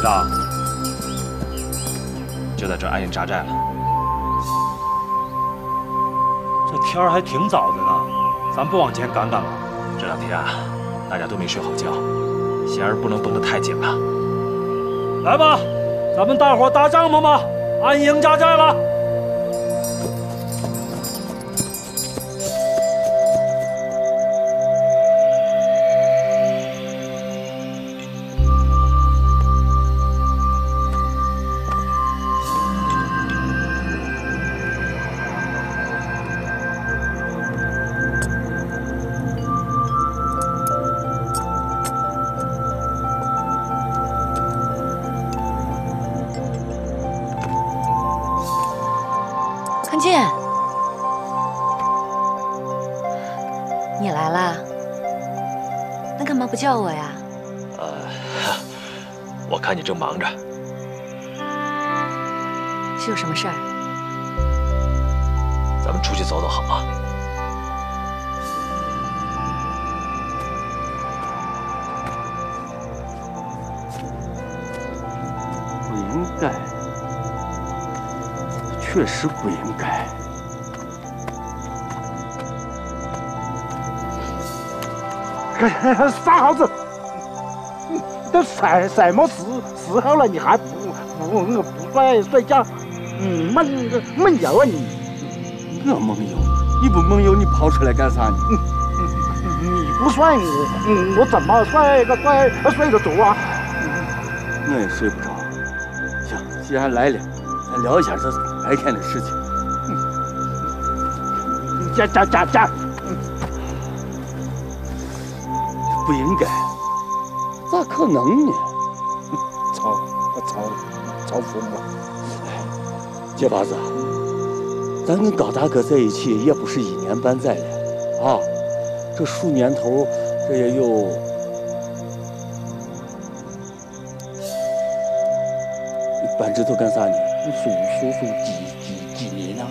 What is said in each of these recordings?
知道就在这安营扎寨了。这天儿还挺早的呢，咱不往前赶赶吗？这两天啊，大家都没睡好觉，弦儿不能绷得太紧了。来吧，咱们大伙搭帐篷吧，安营扎寨了。 叫我呀？我看你正忙着，是有什么事儿？咱们出去走走好吗？不应该，确实不应该。 傻猴子，都什么时候了，你还不睡觉？梦游啊你！我梦游？你不梦游，你跑出来干啥呢？你不睡我怎么睡得着啊？我也睡不着。行，既然来了，咱聊一下这白天的事情。加。 不应该，咋可能呢？曹父母，结巴子，咱跟高大哥在一起也不是一年半载了啊，这数年头，这也有扳指头干啥呢？你数几年呢？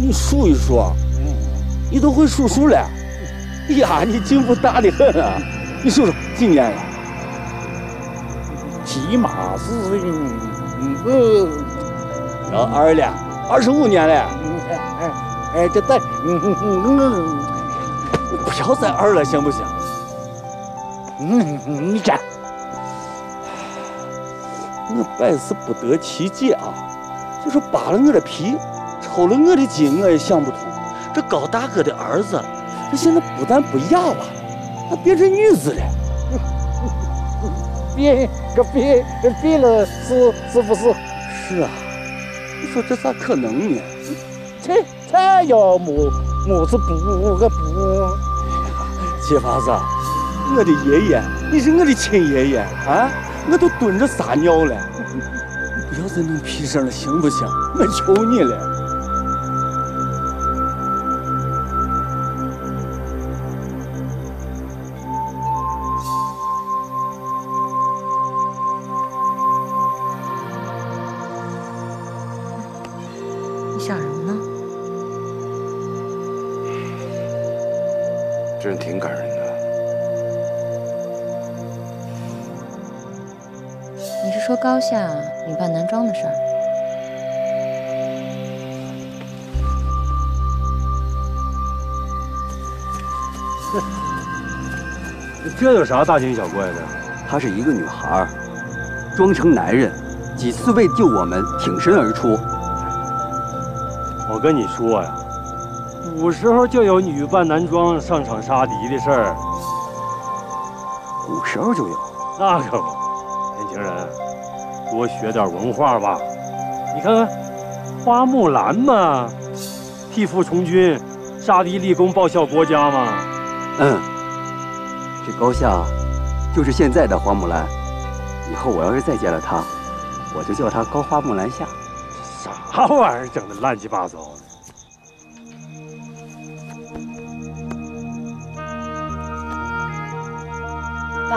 你数一数，你都会数数了。 呀，你进步大得很啊！你数数几年了？起码是老二了，25年了。这再不要再二了，行不行？你看，我百思不得其解啊！就是扒了我的皮，抽了我的筋，我也想不通。这高大哥的儿子。 这现在不但不哑巴了，还变成女子了。变了是不是？是啊，你说这咋可能呢？这要我是不。结巴子，我的爷爷，你是我的亲爷爷啊！我都蹲着撒尿了，不要再弄屁声了，行不行？我求你了。 真是挺感人的。你是说高夏女扮男装的事儿？这有啥大惊小怪的？她是一个女孩，装成男人，几次为救我们挺身而出。我跟你说呀。 古时候就有女扮男装上场杀敌的事儿，古时候就有，那可不，年轻人，多学点文化吧。你看看，花木兰嘛，替父从军，杀敌立功，报效国家嘛。这高夏就是现在的花木兰。以后我要是再见了她，我就叫她高花木兰夏。啥玩意儿，整的乱七八糟的。 爸，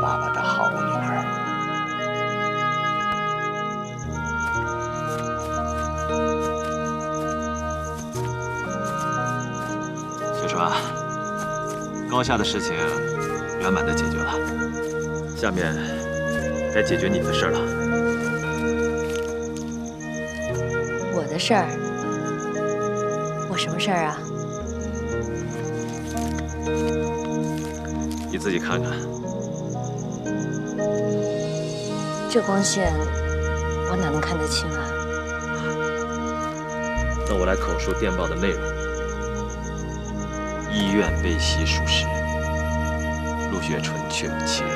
爸爸的好女儿，翠春啊，猫下的事情圆满的解决了，下面该解决你的事了。我的事儿？我什么事儿啊？你自己看看。这光线，我哪能看得清啊？那我来口述电报的内容。 医院被袭数十人，陆雪纯确有7人。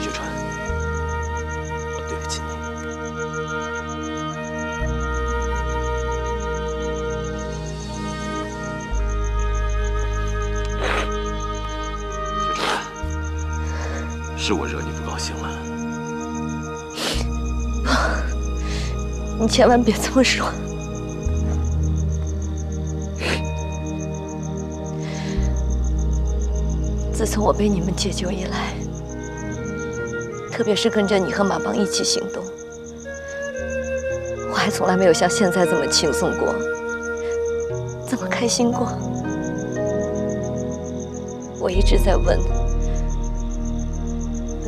雪纯，我对不起你。雪纯，是我惹你不高兴了。你千万别这么说。 自从我被你们解救以来，特别是跟着你和马帮一起行动，我还从来没有像现在这么轻松过，这么开心过。我一直在问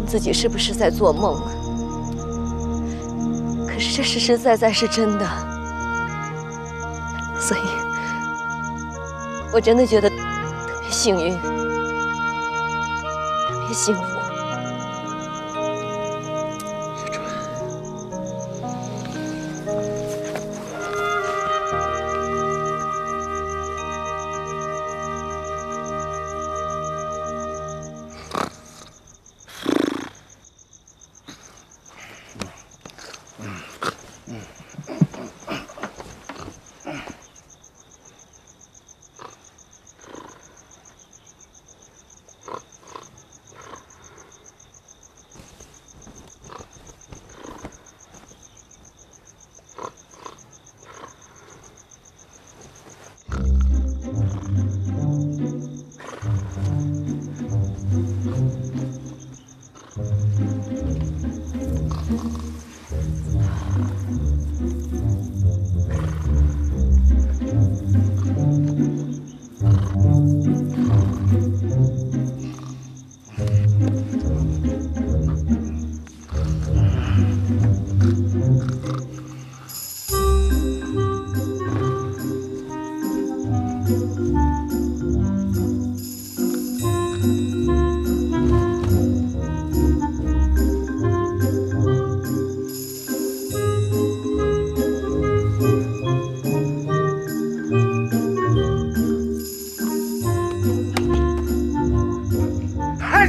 自己是不是在做梦，可是这实实在在是真的，所以我真的觉得特别幸运。 幸福，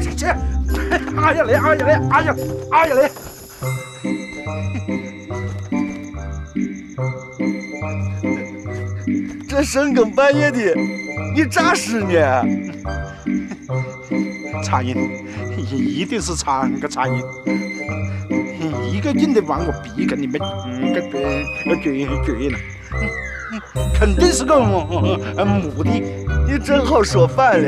雪纯，阿亚雷，这深更半夜的，你咋死呢？苍蝇，一定是苍蝇，一个劲的往我鼻跟你们个嘴呢，肯定是个母的，你正好说反了，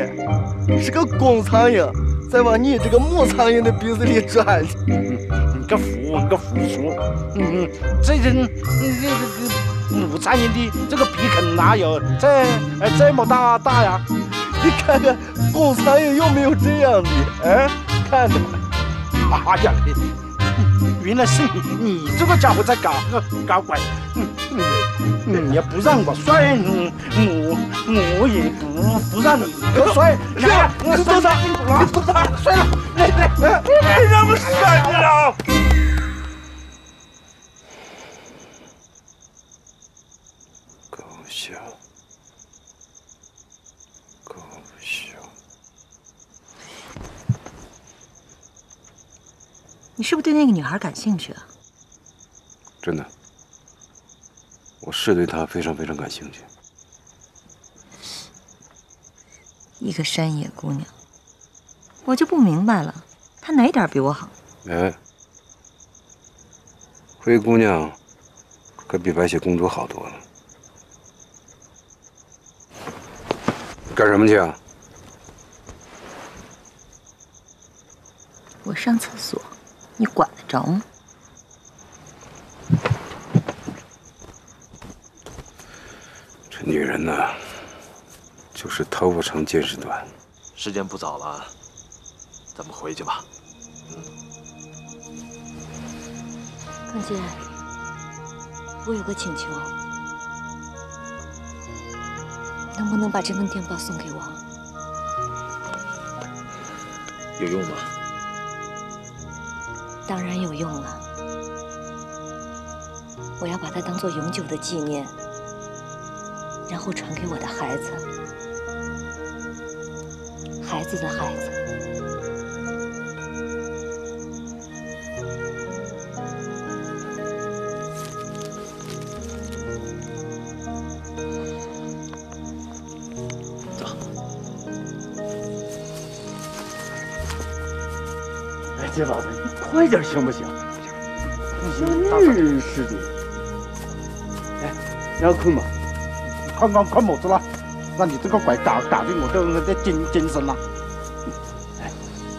是个公苍蝇。 再往你这个母苍蝇的鼻子里钻，你个福，你个福叔，这人这母苍蝇的这个鼻孔哪有这么大呀？你看看公苍蝇有没有这样的？哎，看着吧，哎呀，原来是你这个家伙在搞鬼，你也不让我摔，我也不让你摔，你多大？ 你不打，摔了！你让我摔你了！狗熊，狗熊，你是不是对那个女孩感兴趣啊？真的，我是对她非常感兴趣。一个山野姑娘。 我就不明白了，她哪点比我好？哎，灰姑娘可比白雪公主好多了。干什么去啊？我上厕所，你管得着吗？这女人呐，就是头不长见识短。时间不早了，咱们回去吧。嗯。段姐，我有个请求，能不能把这份电报送给我？有用吗？当然有用了。我要把它当做永久的纪念。 然后传给我的孩子，孩子的孩子。走。哎，姐老子，你快点行不行？真是的。哎，你要困吗？ 刚刚看么子了？那你这个拐打的我的精神了。哎，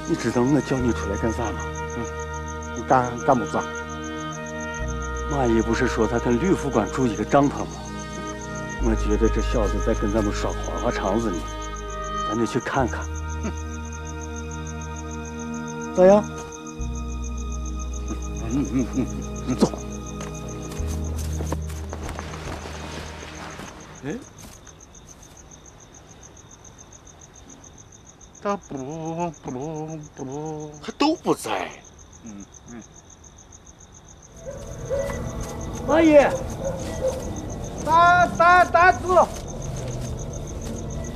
你知道我叫你出来干啥吗？嗯，你干么子啊？马姨不是说她跟吕副官住一个帐篷吗？我觉得这小子在跟咱们耍花花肠子呢，咱得去看看。咋样？走。 哎，他不，他都不在。嗯。马姨，打住！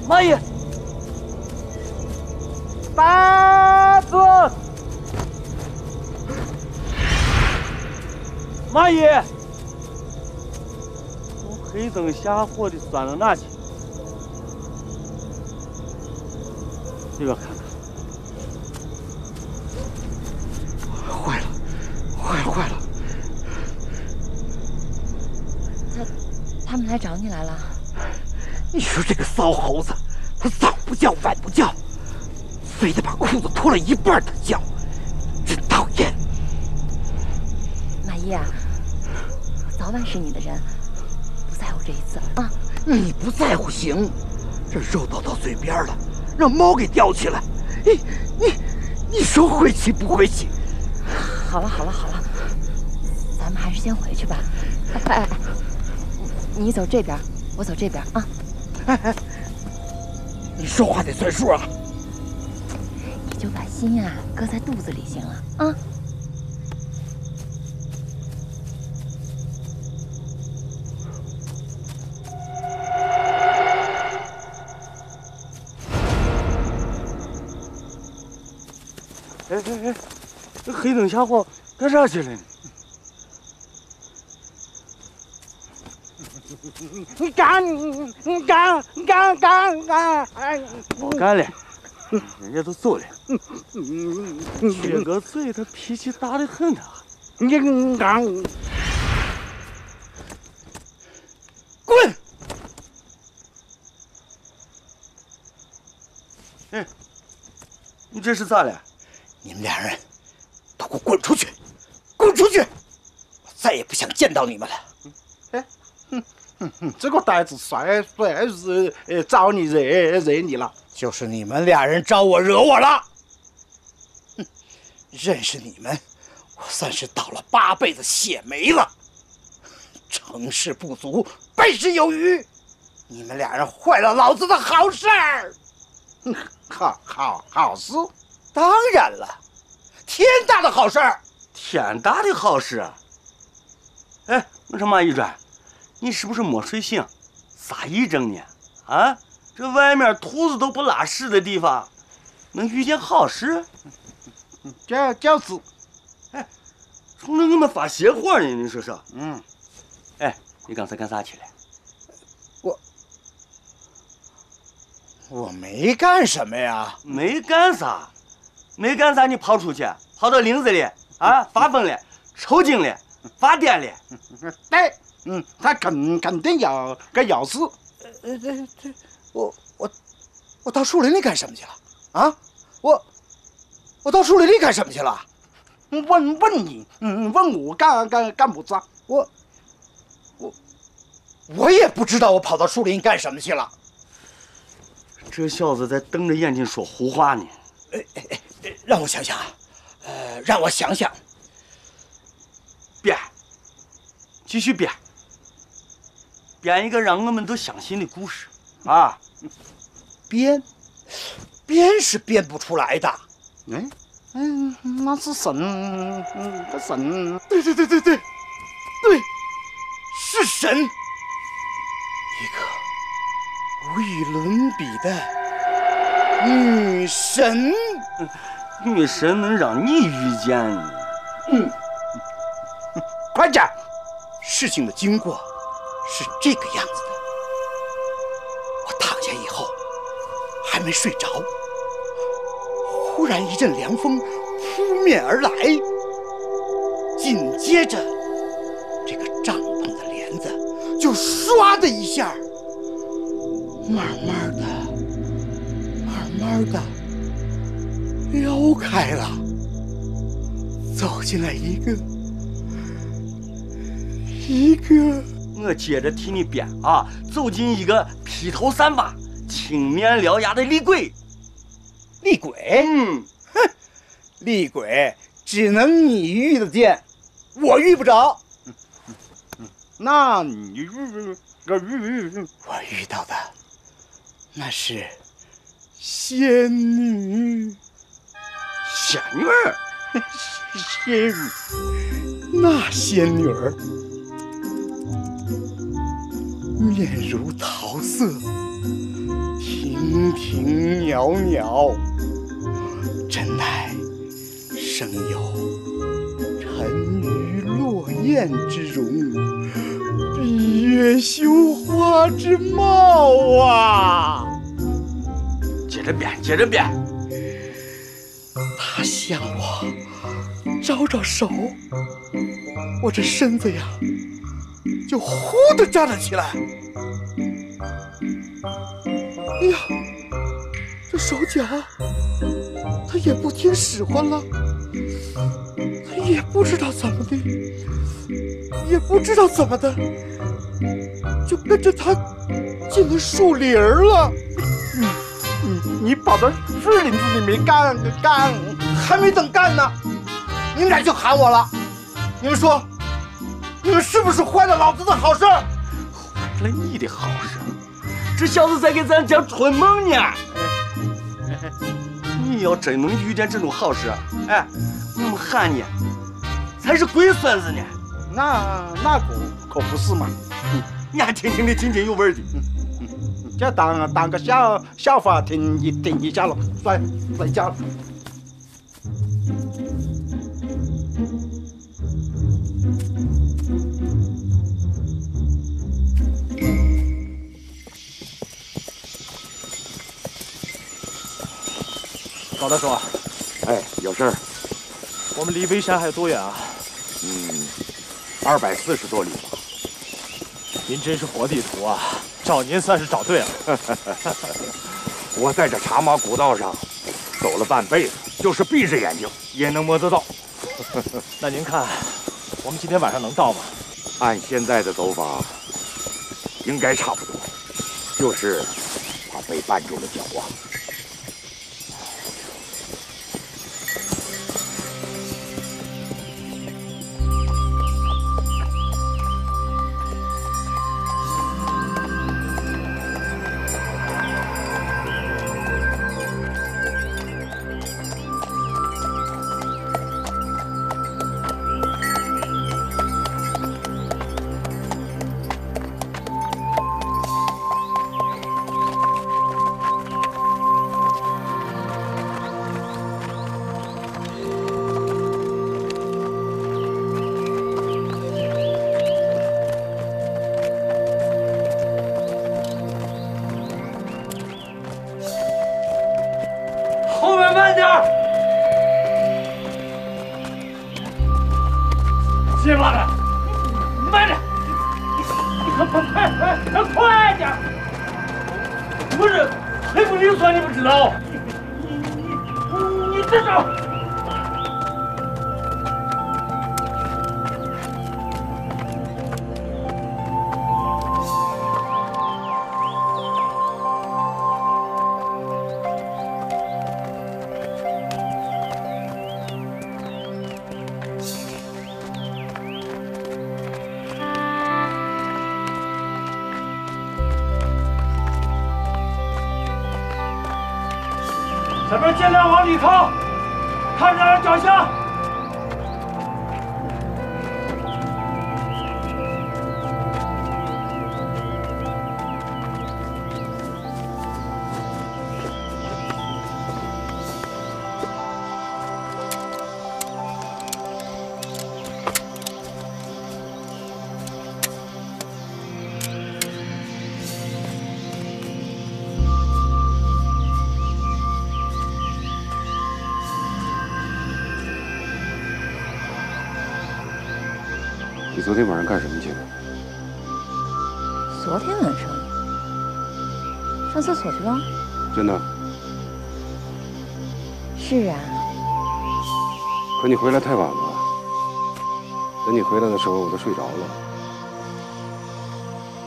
马姨，打住！马姨。 黑灯瞎火的钻到哪去？这边看看。坏了！他们来找你来了。你说这个骚猴子，他早不叫晚不叫，非得把裤子脱了一半他叫，真讨厌。马姨啊，我早晚是你的人。 这一次啊，你不在乎行，这肉都到嘴边了，让猫给叼起来。你说晦气不晦气？好了，咱们还是先回去吧。哎，你走这边，我走这边啊。哎，你说话得算数啊！你就把心啊搁在肚子里行了啊。 哎，这黑灯瞎火干啥去了呢？你干！不干了，人家都走了。这个嘴他脾气大得很呐。你干！滚！哎，你这是咋了？ 你们俩人都给我滚出去！滚出去！我再也不想见到你们了。哎，这个呆子算是招你惹你了。就是你们俩人招我惹我了。认识你们，我算是倒了8辈子血霉了。成事不足，败事有余。你们俩人坏了老子的好事儿。好事。 当然了，天大的好事儿，天大的好事。哎，我说马一专，你是不是没睡醒？咋一整呢？啊，这外面兔子都不拉屎的地方，能遇见好事？就是。哎，从那发邪火呢？你说说。嗯。哎，你刚才干啥去了？我没干什么呀，没干啥。 没干啥，你跑出去，跑到林子里啊，发疯了，抽筋了，发癫了。对，他肯定要死。我到树林里干什么去了？啊，我到树林里干什么去了？问你，问我干么子？我也不知道我跑到树林干什么去了。这个孝子在瞪着燕青说胡话呢。让我想想，让我想想。编，继续编，编一个让我们都相信的故事啊！编是编不出来的。那是神，这神。对，是神。一个。 无与伦比的女神，女神能让你遇见你。快点！事情的经过是这个样子的。我躺下以后还没睡着，忽然一阵凉风扑面而来，紧接着这个帐篷的帘子就唰的一下。 慢慢的撩开了，走进来一个。我接着替你编啊，走进一个披头散发、青面獠牙的厉鬼。厉鬼？哼，厉鬼只能你遇得见，我遇不着。那你我遇到的。 那是仙女，仙女儿，仙女，那仙女儿面如桃色，亭亭袅袅，真乃生有沉鱼落雁之容，闭月羞花之貌啊！ 接着编。他向我招手，我这身子呀，就忽地站了起来。哎呀，这手脚，他也不听使唤了，他也不知道怎么的，就跟着他进了树林了。 你跑到树林子里面干，还没等干呢，你们俩就喊我了。你们说，你们是不是坏了老子的好事？坏了你的好事？这小子在给咱讲春梦呢。你要真能遇见这种好事，哎，我们喊你才是龟孙子呢。那可不是嘛。你还听听的津津有味的。 就当个笑话听一下了，睡觉了。高大叔，哎，有事儿。我们离微山还有多远啊？240多里吧。您真是活地图啊！ 找您算是找对了。我在这茶马古道上走了半辈子，就是闭着眼睛也能摸得到。那您看，我们今天晚上能到吗？按现在的走法，应该差不多，就是怕被绊住了脚啊。咱们尽量往里靠，看着人脚下。 你昨天晚上干什么去了？昨天晚上上厕所去了。真的？是啊。可你回来太晚了。等你回来的时候，我都睡着了。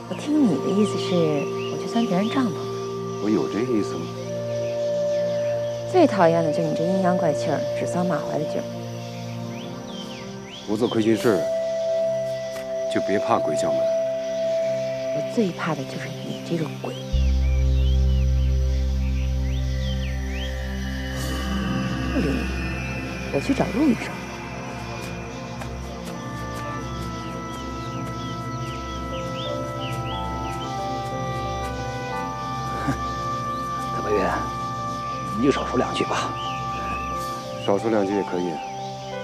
我听你的意思是，我去钻别人帐篷了。我有这意思吗？最讨厌的就是你这阴阳怪气儿、指桑骂槐的劲儿。不做亏心事。 就别怕鬼叫门，我最怕的就是你这种鬼。不理你，我去找陆医生。哼，大白云，你就少说两句吧。少说两句也可以，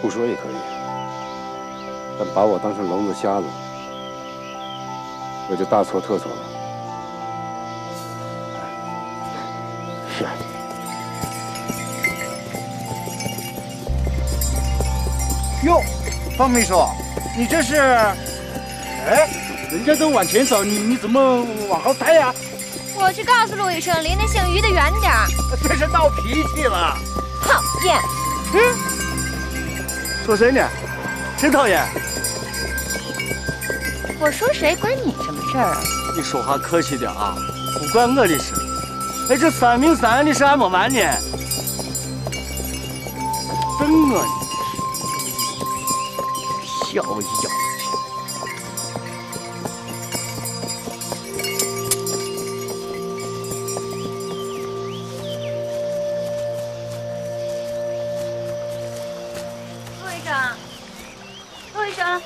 不说也可以。 但把我当成聋子瞎子，我就大错特错了。是。哟，方秘书，你这是？哎，人家都往前走，你怎么往后退呀？我去告诉陆医生，离那姓于的远点儿。这是闹脾气了。讨厌。嗯。说谁呢？真讨厌。 我说谁关你什么事儿啊？你说话客气点啊，不关我的事。哎，这303的事还没完呢，等我呢，小妖精！陆医生，陆医生。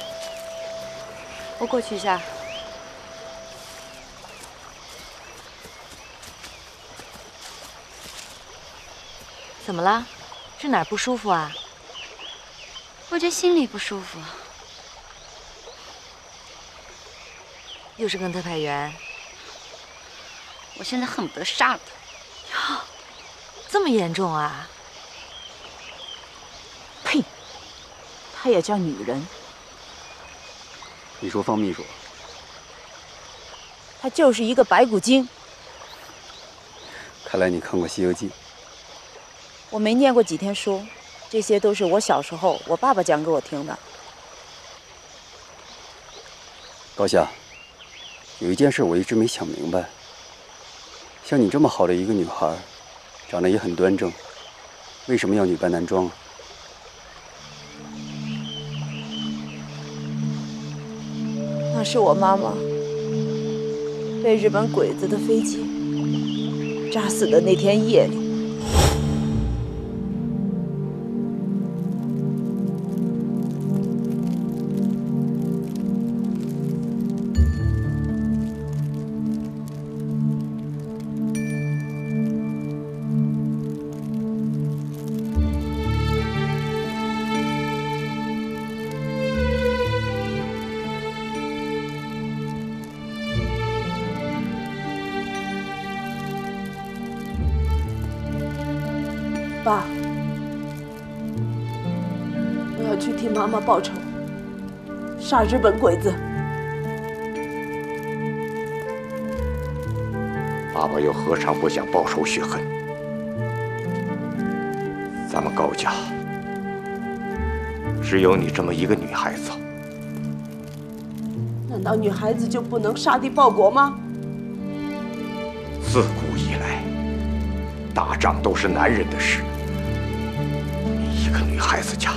我过去一下。怎么了？是哪儿不舒服啊？我这心里不舒服。又是跟特派员。我现在恨不得杀了他。啊，这么严重啊？呸！她也叫女人。 你说方秘书，他就是一个白骨精。看来你看过《西游记》。我没念过几天书，这些都是我小时候我爸爸讲给我听的。高霞，有一件事我一直没想明白。像你这么好的一个女孩，长得也很端正，为什么要女扮男装啊？ 那是我妈妈被日本鬼子的飞机炸死的那天夜里。爸，我要去替妈妈报仇，杀日本鬼子。爸爸又何尝不想报仇雪恨？咱们高家只有你这么一个女孩子，难道女孩子就不能杀敌报国吗？自古以来，打仗都是男人的事。 孩子家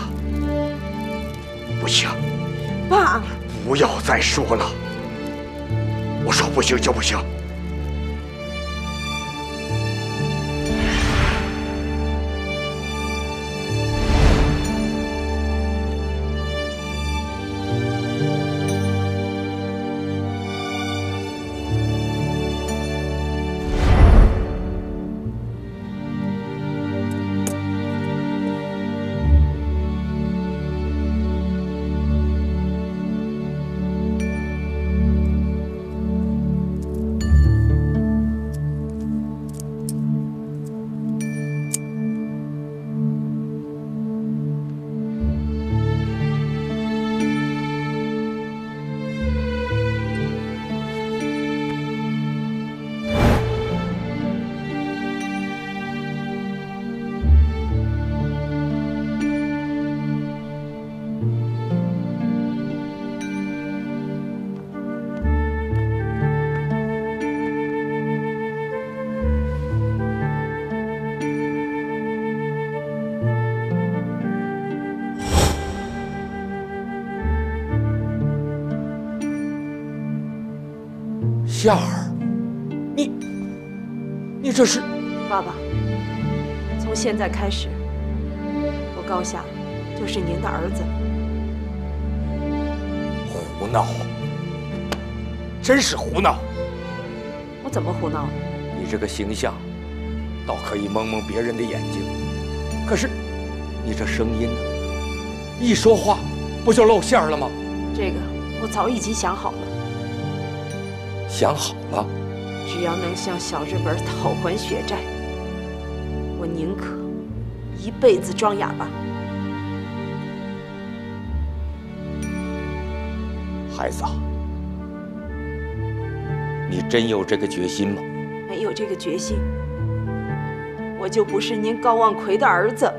不行，爸，不要再说了。我说不行就不行。夏儿，你这是？爸爸，从现在开始，我高夏就是您的儿子。胡闹！真是胡闹！我怎么胡闹了？你这个形象，倒可以蒙蒙别人的眼睛，可是你这声音呢？一说话不就露馅了吗？这个我早已经想好了。 想好了，只要能向小日本讨还血债，我宁可一辈子装哑巴。孩子，你真有这个决心吗？没有这个决心，我就不是您高望奎的儿子。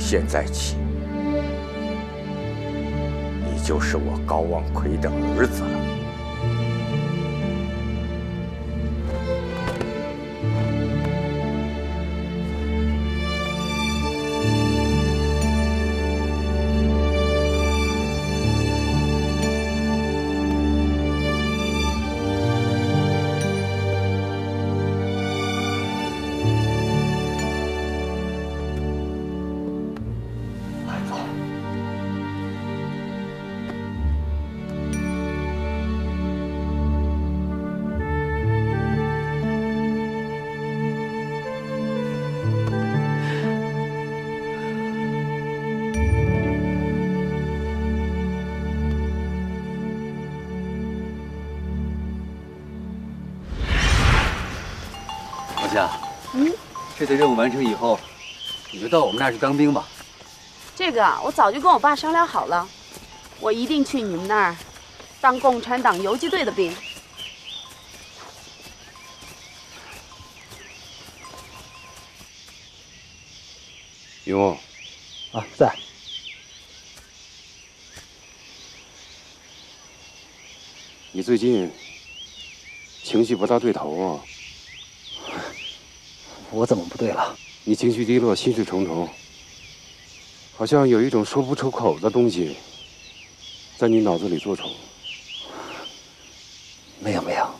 现在起，你就是我高望奎的儿子了。 这次任务完成以后，你就到我们那儿去当兵吧。这个我早就跟我爸商量好了，我一定去你们那儿当共产党游击队的兵。云翁，啊，在。你最近情绪不大对头啊。 我怎么不对了？你情绪低落，心事重重，好像有一种说不出口的东西在你脑子里作祟。没有，没有，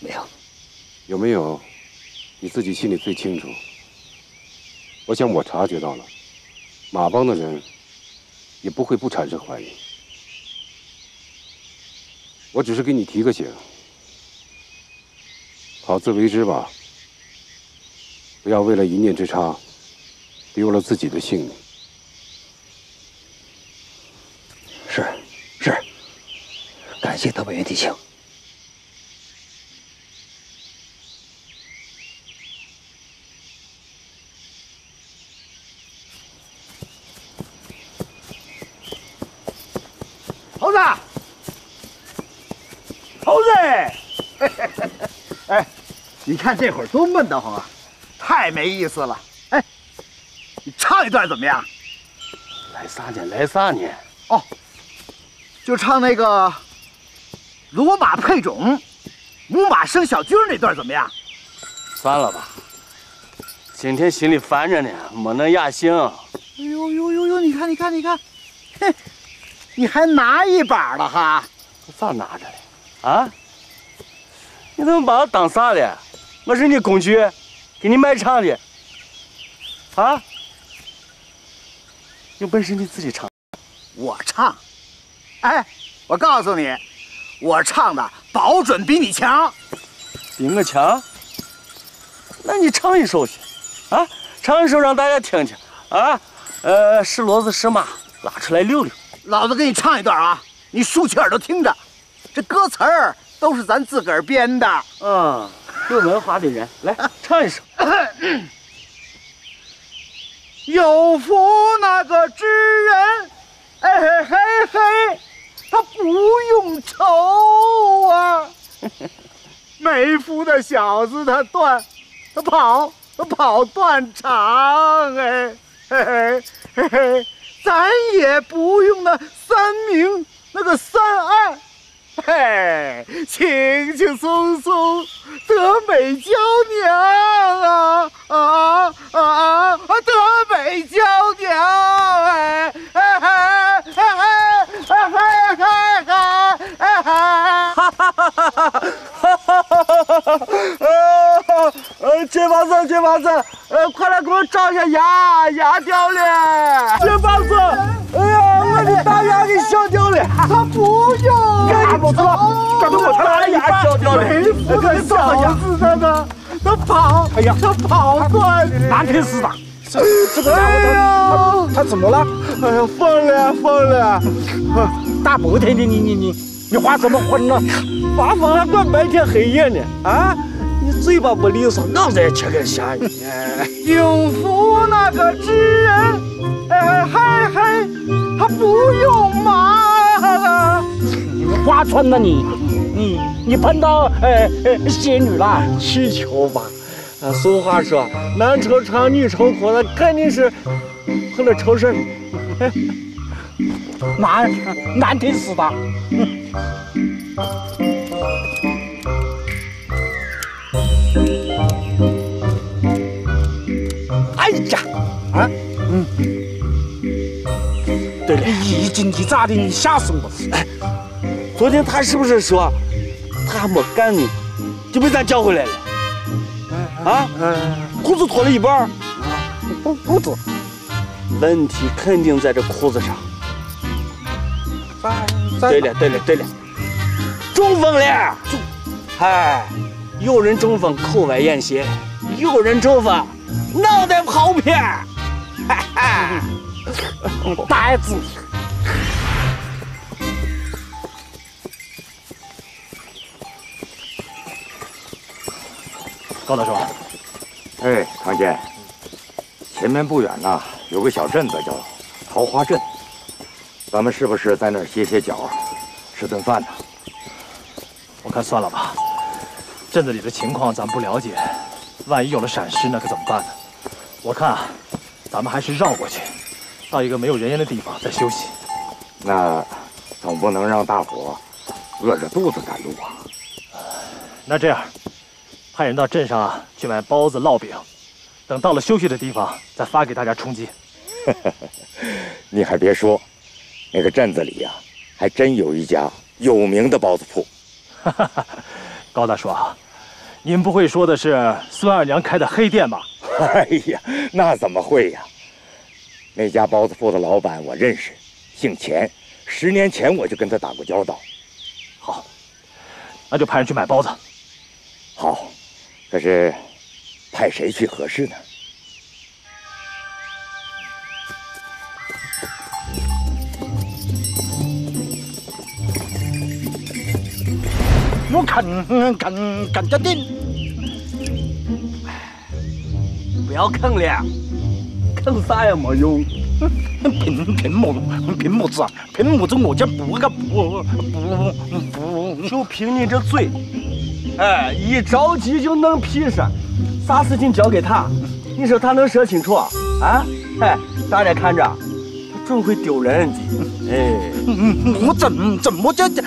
没有。有没有？你自己心里最清楚。我想我察觉到了，马帮的人也不会不产生怀疑。我只是给你提个醒，好自为之吧。 不要为了一念之差，丢了自己的性命。是，是。感谢德委员提醒。猴子，猴子！哎，你看这会儿多闷得慌啊！ 太没意思了，哎，你唱一段怎么样？来撒年，来撒年哦，就唱那个骡马配种，母马生小驹那段怎么样？算了吧，今天心里烦着呢，没能压兴。哎呦呦呦呦，你看你看你看，嘿，你还拿一把了哈？我咋拿着嘞？啊？你怎么把我当啥了？我是你工具。 给你卖唱去，啊！有本事你自己唱，我唱。哎，我告诉你，我唱的保准比你强。比我强？那你唱一首去，啊，唱一首让大家听听，啊，是骡子是马，拉出来溜溜。老子给你唱一段啊，你竖起耳朵听着，这歌词儿都是咱自个儿编的。嗯。 有文化的人来唱一首。有福那个知人，哎嘿嘿嘿，他不用愁啊。没福的小子他跑断肠哎，嘿嘿嘿嘿，咱也不用那三明那个三二。嘿，轻轻松松德美娇娘啊啊啊啊！德美娇娘哎哎哎哎哎哎哎哎！哈哈哈哈哈哈哈哈！金房子，金房子，快来给我照一下牙，牙掉了！金房子，哎呀！ 我的大牙给削掉了，他不用。干不错，干不错，他把牙削掉了。没福的小子，他跑，哎呀，他跑断了。难听死他！这个家伙，他怎么了？哎呀，疯了，疯了！大白天的，你发什么疯呢？发疯还管白天黑夜呢？啊！ 你嘴巴不利索，脑子也缺根弦。永福那个之人，嗨嗨，他不用麻了。你花村的你碰到仙女了？去求吧。俗话说，男成长，女成活的，肯定是混了仇生。难听死他！哎呀，啊，嗯，对了，一惊一乍的，你吓死我了！哎，昨天他是不是说他还没干呢，就被咱叫回来了？啊，裤子脱了一半，不脱，问题肯定在这裤子上。对了，中风了！哎。 有人中风口歪眼斜，有人中风脑袋跑偏，哈哈，呆子。高大叔，哎，康健，前面不远呐，有个小镇子叫桃花镇，咱们是不是在那儿歇歇脚，吃顿饭呢？我看算了吧。 镇子里的情况咱不了解，万一有了闪失，那可怎么办呢？我看啊，咱们还是绕过去，到一个没有人烟的地方再休息。那总不能让大伙饿着肚子赶路啊。那这样，派人到镇上啊去买包子、烙饼，等到了休息的地方再发给大家充饥。你还别说，那个镇子里呀、还真有一家有名的包子铺。高大叔啊。 您不会说的是孙二娘开的黑店吧？哎呀，那怎么会呀？那家包子铺的老板我认识，姓钱，10年前我就跟他打过交道。好，那就派人去买包子。好，可是派谁去合适呢？我啃着定。 不要啃了，啃啥也没用。凭么子我就不。就凭你这嘴，哎，一着急就弄屁事，啥事情交给他，你说他能说清楚啊？啊，哎，大家看着，他准会丢人的。哎，我怎么就掉？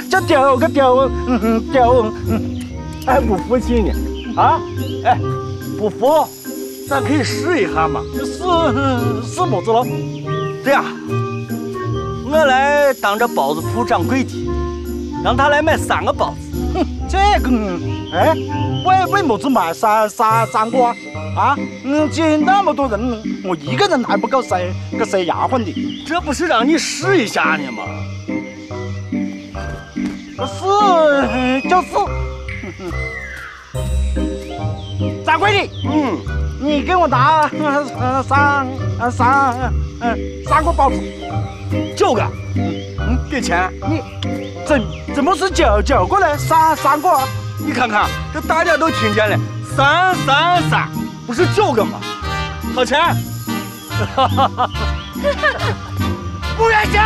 哎，不服气呢？啊，哎，不服。 咱可以试一下嘛，试么子了？这样，我来当着包子铺掌柜的，让他来买3个包子。哼，这个，哎，为么子买三个啊？进那么多人，我一个人还不够给谁丫鬟的？这不是让你试一下呢吗？就是，掌柜的，嗯。 你给我拿3个包子，9个，给钱。你怎么是9个呢？3个，你看看，这大家都听见了，3，不是9个吗？好钱，哈哈哈，不愿行。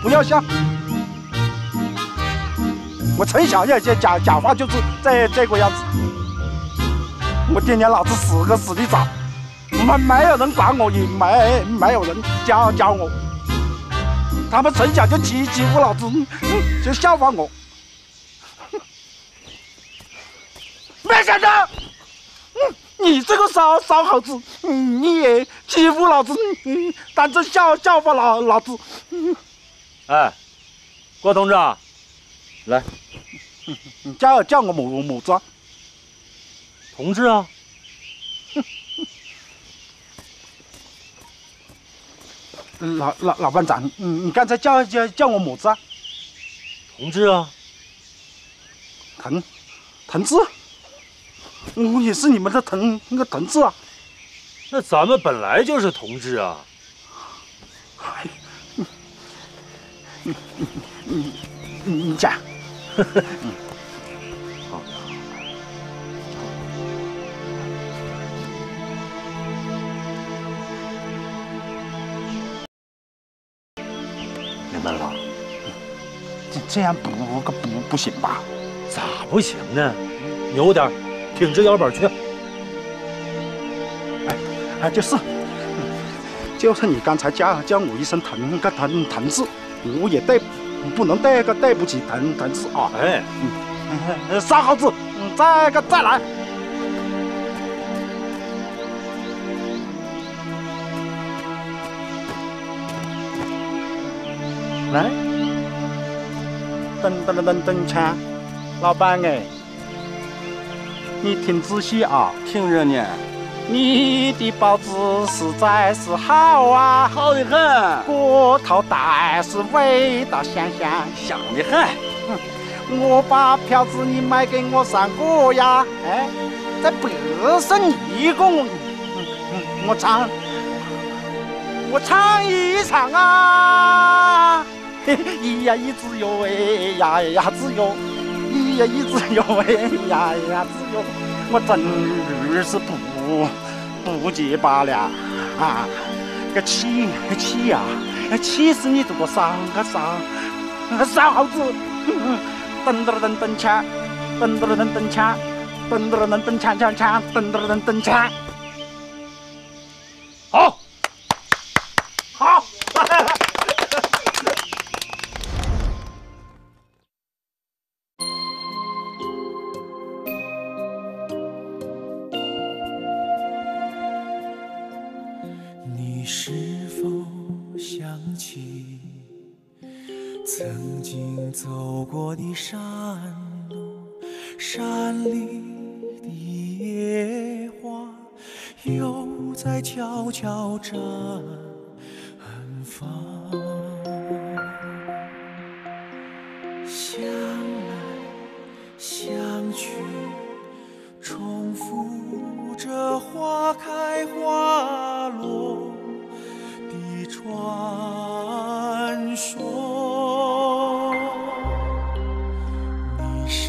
不要笑。 我从小要讲话就是这个样子。我爹娘老子死的早，没有人管我，也没有人教我，他们从小就欺负老子，就笑话我。没想到，你这个骚猴子，你也欺负老子，当真笑话老子。哎，郭同志啊，来，叫我母子啊，同志啊。 老班长，你刚才叫我么子啊？同志啊，同志，我也是你们的同志啊。那咱们本来就是同志啊。你讲。明白了吧？这样不行吧？咋不行呢？扭点，挺直腰板去。哎，就是你刚才叫我一声同志，我也不能对不起同志啊！哎，傻猴子，再来。 来，噔锵，老板哎，你挺仔细啊，听着呢。你的包子实在是好啊，好得很。锅头大是味道香得很。我把票子你买给我3个呀，哎，再白送你1个，我唱一唱啊。 咿呀咿子哟喂呀呀子哟，咿呀咿子哟喂呀呀子哟，我真是不结巴了啊！个气啊，气死你这个傻猴子！噔噔噔锵！好。 绽放，相来相去，重复着花开花落的传说。你是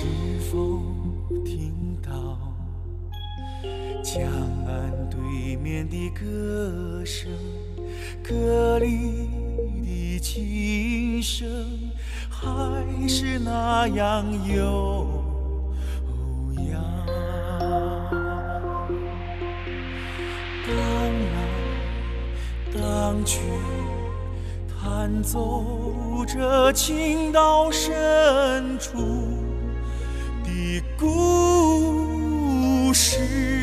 否听到江岸对面的歌？ 歌里的琴声还是那样悠扬。荡来荡去，弹奏着情到深处的故事。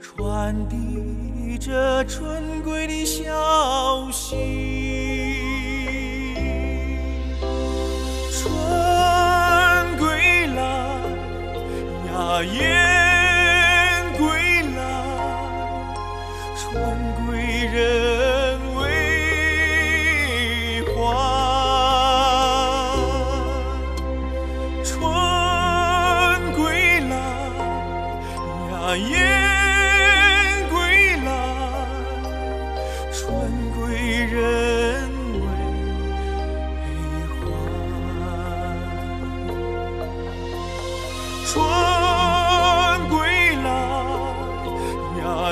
传递着春归的消息。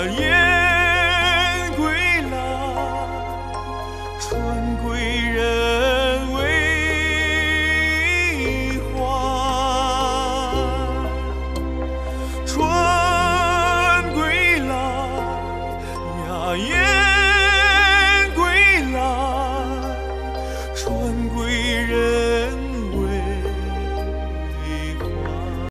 夜。